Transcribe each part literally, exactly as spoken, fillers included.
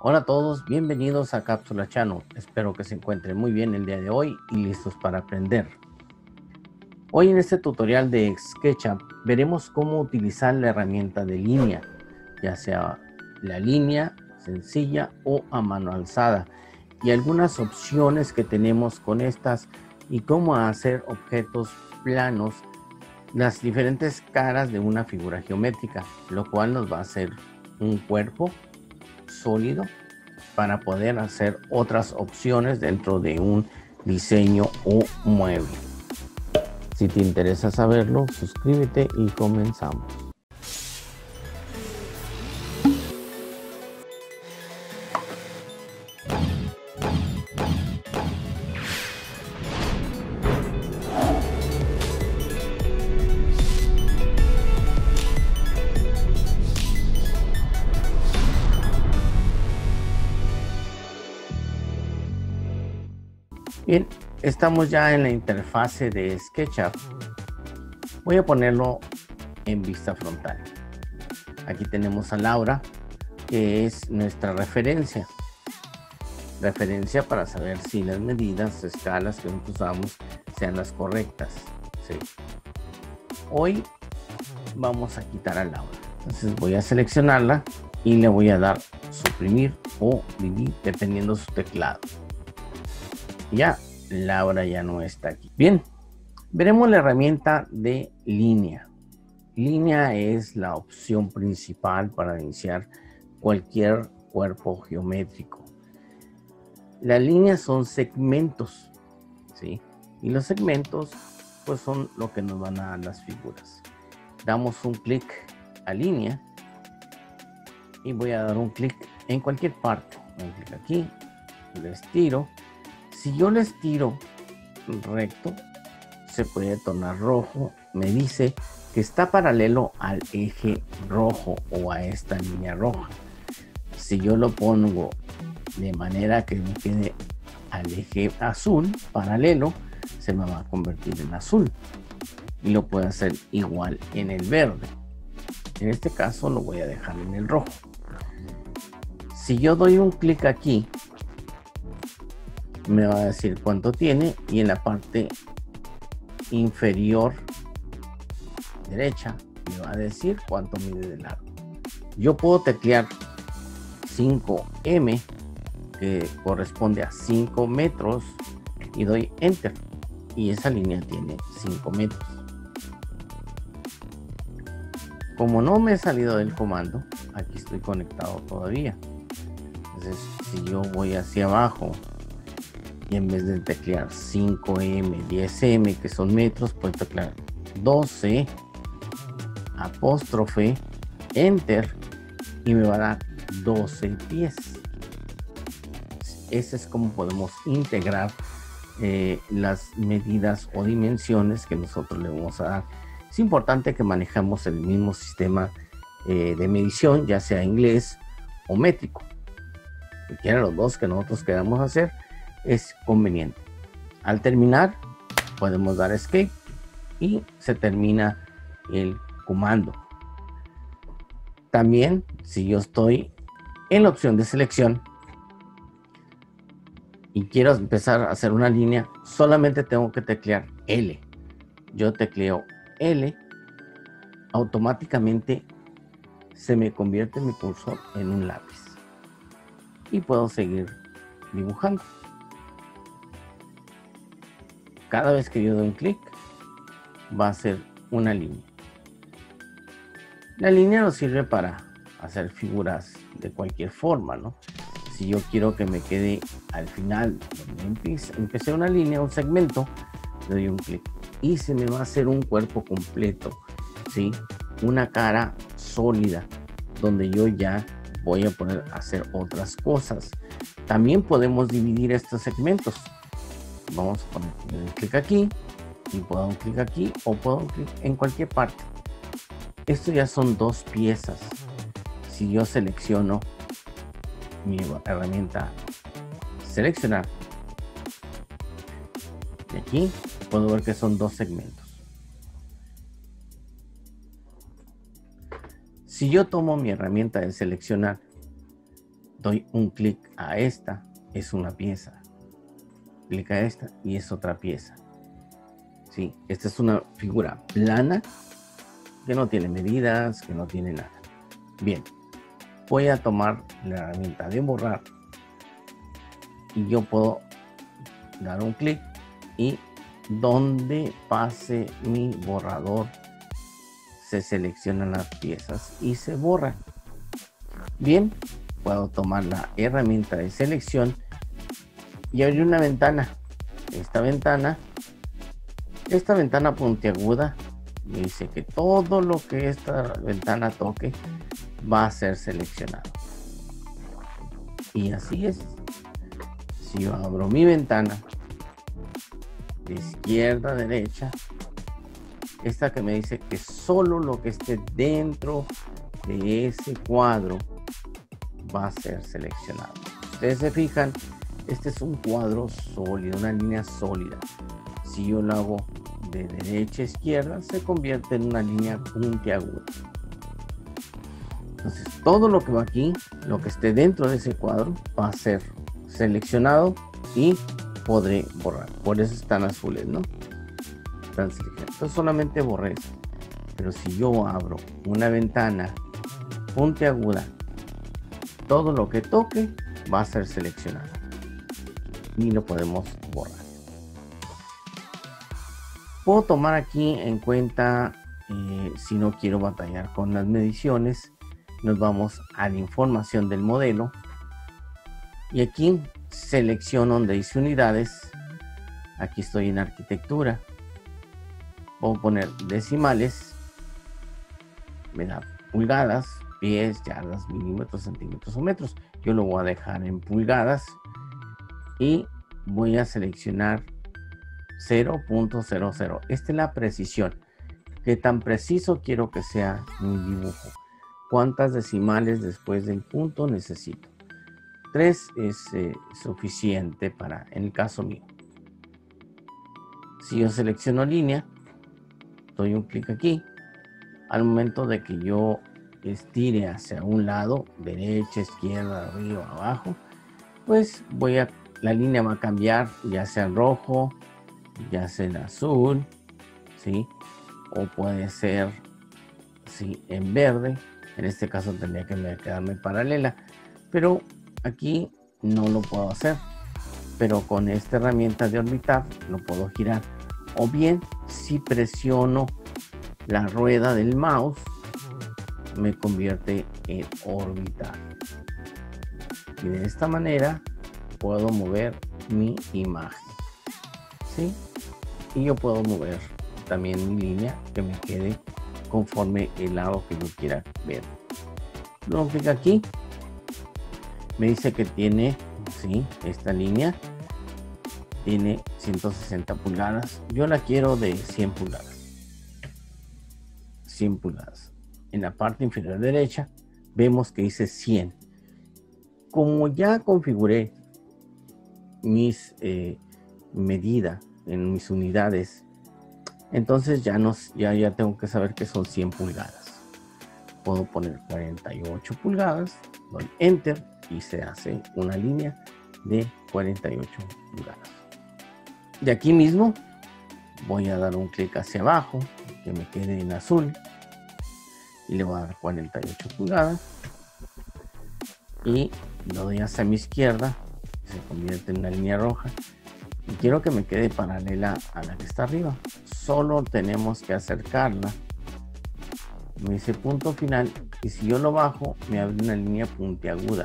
Hola a todos, bienvenidos a Cápsula Channel. Espero que se encuentren muy bien el día de hoy y listos para aprender. Hoy en este tutorial de SketchUp veremos cómo utilizar la herramienta de línea, ya sea la línea sencilla o a mano alzada, y algunas opciones que tenemos con estas y cómo hacer objetos planos, las diferentes caras de una figura geométrica, lo cual nos va a hacer un cuerpo sólido para poder hacer otras opciones dentro de un diseño o mueble. Si te interesa saberlo, suscríbete y comenzamos. Bien, estamos ya en la interfase de SketchUp. Voy a ponerlo en vista frontal. Aquí tenemos a Laura, que es nuestra referencia. Referencia para saber si las medidas, escalas que usamos sean las correctas. Sí. Hoy vamos a quitar a Laura. Entonces voy a seleccionarla y le voy a dar suprimir o dividir dependiendo su teclado. Ya, Laura ya no está aquí. Bien, veremos la herramienta de línea. Línea es la opción principal para iniciar cualquier cuerpo geométrico. Las líneas son segmentos, ¿sí? Y los segmentos, pues, son lo que nos van a dar las figuras. Damos un clic a línea y voy a dar un clic en cualquier parte. Un clic aquí, les tiro. Si yo les tiro recto, se puede tornar rojo. Me dice que está paralelo al eje rojo o a esta línea roja. Si yo lo pongo de manera que me quede al eje azul, paralelo, se me va a convertir en azul. Y lo puedo hacer igual en el verde. En este caso lo voy a dejar en el rojo. Si yo doy un clic aquí, me va a decir cuánto tiene, y en la parte inferior derecha me va a decir cuánto mide de largo. Yo puedo teclear cinco eme, que corresponde a cinco metros, y doy enter, y esa línea tiene cinco metros. Como no me he salido del comando, aquí estoy conectado todavía. Entonces, si yo voy hacia abajo y en vez de teclear cinco eme, diez eme, que son metros, puedo teclear doce, apóstrofe, enter, y me va a dar doce pies. Ese es como podemos integrar eh, las medidas o dimensiones que nosotros le vamos a dar. Es importante que manejemos el mismo sistema eh, de medición, ya sea inglés o métrico. Cualquiera de los dos que nosotros queramos hacer es conveniente. Al terminar podemos dar escape y se termina el comando. También, si yo estoy en la opción de selección y quiero empezar a hacer una línea, solamente tengo que teclear L. Yo tecleo L, automáticamente se me convierte mi cursor en un lápiz y puedo seguir dibujando. Cada vez que yo doy un clic, va a ser una línea. La línea nos sirve para hacer figuras de cualquier forma, ¿no? Si yo quiero que me quede al final, donde empecé una línea, un segmento, le doy un clic y se me va a hacer un cuerpo completo, ¿sí? Una cara sólida, donde yo ya voy a poder hacer otras cosas. También podemos dividir estos segmentos. Vamos a poner un clic aquí y puedo dar un clic aquí o puedo dar un clic en cualquier parte. Esto ya son dos piezas. Si yo selecciono mi herramienta seleccionar, de aquí puedo ver que son dos segmentos. Si yo tomo mi herramienta de seleccionar doy un clic a esta, es una pieza. Clic a esta y es otra pieza. Sí, esta es una figura plana que no tiene medidas, que no tiene nada. Bien, voy a tomar la herramienta de borrar y yo puedo dar un clic y donde pase mi borrador se seleccionan las piezas y se borra. Bien, puedo tomar la herramienta de selección y abrir una ventana. Esta ventana, esta ventana puntiaguda me dice que todo lo que esta ventana toque va a ser seleccionado. Y así es. Si yo abro mi ventana de izquierda a derecha, esta que me dice que solo lo que esté dentro de ese cuadro va a ser seleccionado. Ustedes se fijan, este es un cuadro sólido, una línea sólida. Si yo lo hago de derecha a izquierda, se convierte en una línea puntiaguda. Entonces, todo lo que va aquí, lo que esté dentro de ese cuadro, va a ser seleccionado y podré borrar. Por eso están azules, ¿no? Están seleccionados. Entonces, solamente borré eso. Pero si yo abro una ventana puntiaguda, todo lo que toque va a ser seleccionado y lo podemos borrar. Puedo tomar aquí en cuenta, eh, si no quiero batallar con las mediciones, nos vamos a la información del modelo y aquí selecciono donde dice unidades. Aquí estoy en arquitectura, puedo poner decimales, me da pulgadas, pies, yardas, milímetros, centímetros o metros. Yo lo voy a dejar en pulgadas y voy a seleccionar cero punto cero cero. Esta es la precisión. ¿Qué tan preciso quiero que sea mi dibujo? ¿Cuántas decimales después del punto necesito? tres es eh, suficiente para, en el caso mío. Si yo selecciono línea, doy un clic aquí. Al momento de que yo estire hacia un lado, derecha, izquierda, arriba, abajo, pues voy a, la línea va a cambiar, ya sea en rojo, ya sea en azul, ¿sí? O puede ser, ¿sí?, en verde. En este caso tendría que quedarme paralela, pero aquí no lo puedo hacer. Pero con esta herramienta de orbitar lo puedo girar. O bien, si presiono la rueda del mouse, me convierte en orbitar. Y de esta manera puedo mover mi imagen, ¿sí? Y yo puedo mover también mi línea que me quede conforme el lado que yo quiera ver. Luego clic aquí, me dice que tiene, ¿sí?, esta línea tiene ciento sesenta pulgadas. Yo la quiero de cien pulgadas. cien pulgadas. En la parte inferior derecha vemos que dice cien. Como ya configuré mis eh, medidas en mis unidades, entonces ya, nos, ya, ya tengo que saber que son cien pulgadas. Puedo poner cuarenta y ocho pulgadas, doy enter y se hace una línea de cuarenta y ocho pulgadas. De aquí mismo voy a dar un clic hacia abajo que me quede en azul y le voy a dar cuarenta y ocho pulgadas y lo doy hacia mi izquierda, se convierte en una línea roja y quiero que me quede paralela a la que está arriba. Solo tenemos que acercarla. Me dice punto final y si yo lo bajo me abre una línea puntiaguda.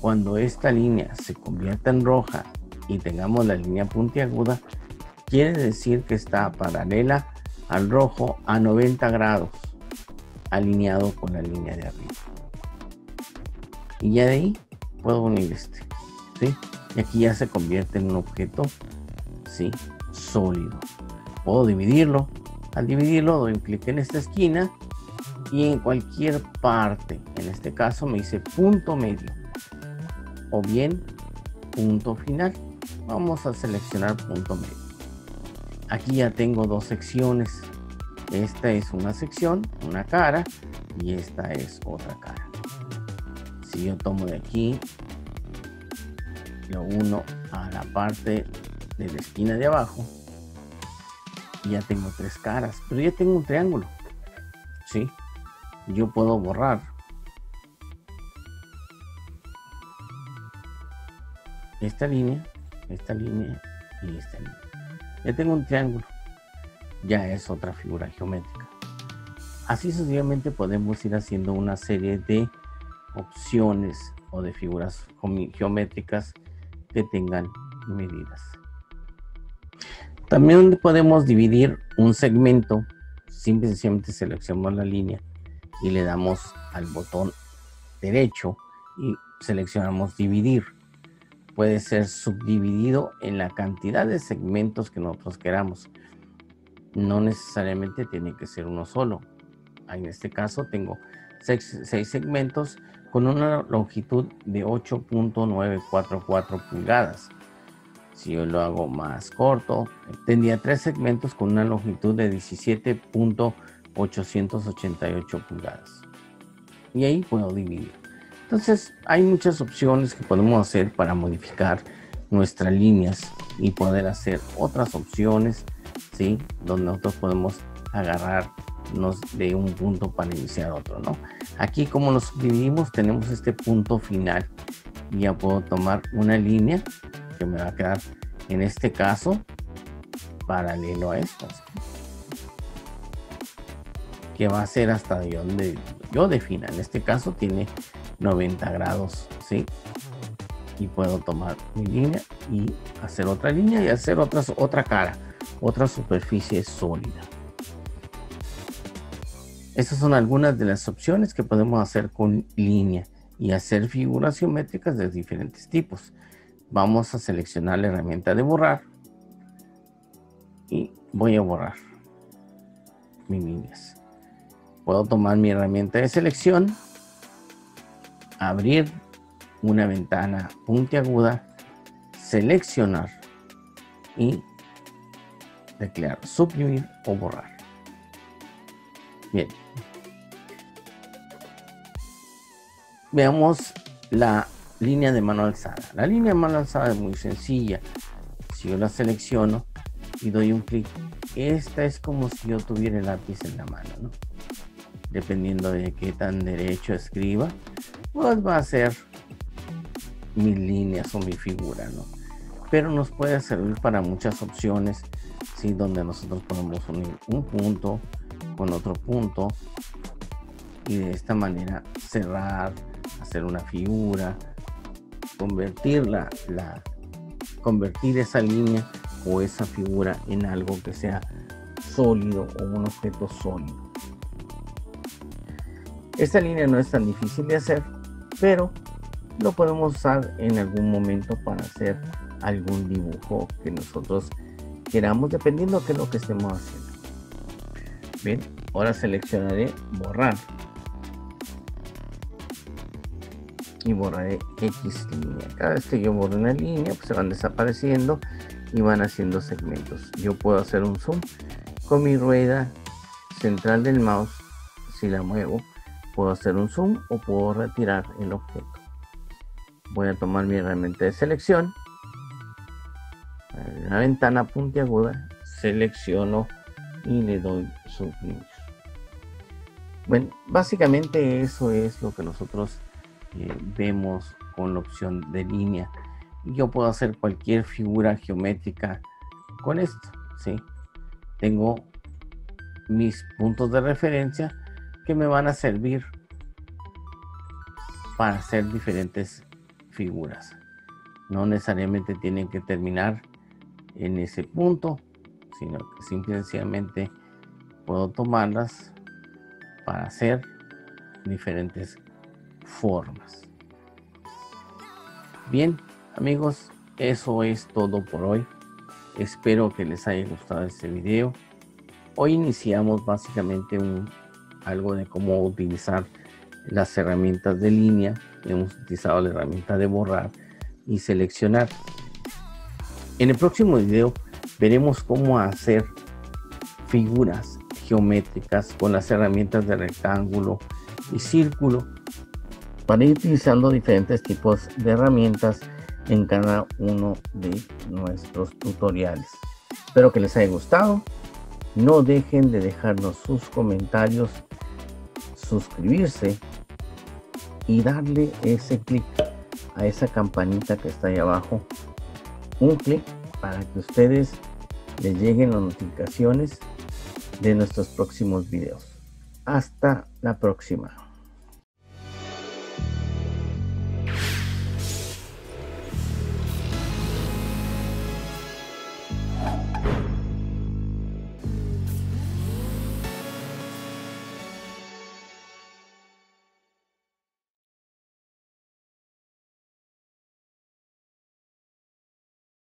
Cuando esta línea se convierta en roja y tengamos la línea puntiaguda, quiere decir que está paralela al rojo a noventa grados, alineado con la línea de arriba. Y ya de ahí puedo unir este, ¿sí? Y aquí ya se convierte en un objeto, ¿sí?, sólido. Puedo dividirlo. Al dividirlo doy un clic en esta esquina y en cualquier parte. En este caso me dice punto medio o bien punto final. Vamos a seleccionar punto medio. Aquí ya tengo dos secciones. Esta es una sección, una cara, y esta es otra cara. si yo tomo de aquí, lo uno a la parte de la esquina de abajo, y ya tengo tres caras, pero ya tengo un triángulo, ¿sí? Yo puedo borrar esta línea, esta línea y esta línea. Ya tengo un triángulo, ya es otra figura geométrica. Así sucesivamente podemos ir haciendo una serie de opciones o de figuras geométricas que tengan medidas. También podemos dividir un segmento, simple y sencillamente seleccionamos la línea y le damos al botón derecho y seleccionamos dividir. Puede ser subdividido en la cantidad de segmentos que nosotros queramos. No necesariamente tiene que ser uno solo. En este caso tengo seis, seis segmentos con una longitud de ocho punto nueve cuatro cuatro pulgadas. Si yo lo hago más corto, tendría tres segmentos con una longitud de diecisiete punto ochocientos ochenta y ocho pulgadas. Y ahí puedo dividir. Entonces hay muchas opciones que podemos hacer para modificar nuestras líneas y poder hacer otras opciones, ¿sí? Donde nosotros podemos agarrarnos de un punto para iniciar otro, ¿no? Aquí, como nos dividimos, tenemos este punto final. Ya puedo tomar una línea que me va a quedar, en este caso, paralelo a estas, que va a ser hasta donde yo defina. En este caso tiene noventa grados, ¿sí? Y puedo tomar mi línea y hacer otra línea y hacer otras, otra cara, otra superficie sólida. Estas son algunas de las opciones que podemos hacer con línea y hacer figuras geométricas de diferentes tipos. Vamos a seleccionar la herramienta de borrar y voy a borrar mis líneas. Puedo tomar mi herramienta de selección, abrir una ventana puntiaguda, seleccionar y teclear suprimir o borrar. Bien. Veamos la línea de mano alzada. La línea de mano alzada es muy sencilla. Si yo la selecciono y doy un clic, esta es como si yo tuviera el lápiz en la mano, ¿no? Dependiendo de qué tan derecho escriba, pues va a ser mis líneas o mi figura, ¿no? Pero nos puede servir para muchas opciones, ¿sí? Donde nosotros podemos unir un punto con otro punto y de esta manera cerrar, hacer una figura, convertirla, la, convertir esa línea o esa figura en algo que sea sólido o un objeto sólido. Esta línea no es tan difícil de hacer, pero lo podemos usar en algún momento para hacer algún dibujo que nosotros queramos, dependiendo de lo que estemos haciendo. Bien, ahora seleccionaré borrar y borraré X línea. Cada vez que yo borro una línea, pues se van desapareciendo y van haciendo segmentos. Yo puedo hacer un zoom con mi rueda central del mouse. Si la muevo, puedo hacer un zoom o puedo retirar el objeto. Voy a tomar mi herramienta de selección, la ventana puntiaguda, selecciono y le doy suprimir. Bueno, básicamente eso es lo que nosotros eh, vemos con la opción de línea. Yo puedo hacer cualquier figura geométrica con esto, ¿sí? Tengo mis puntos de referencia que me van a servir para hacer diferentes figuras. No necesariamente tienen que terminar en ese punto, sino que simplemente puedo tomarlas para hacer diferentes formas. Bien, amigos, eso es todo por hoy. Espero que les haya gustado este video. Hoy iniciamos básicamente un, algo de cómo utilizar las herramientas de línea. Hemos utilizado la herramienta de borrar y seleccionar. En el próximo video veremos cómo hacer figuras geométricas con las herramientas de rectángulo y círculo para ir utilizando diferentes tipos de herramientas en cada uno de nuestros tutoriales. Espero que les haya gustado. No dejen de dejarnos sus comentarios, suscribirse y darle ese clic a esa campanita que está ahí abajo, un clic para que ustedes les lleguen las notificaciones de nuestros próximos videos. Hasta la próxima.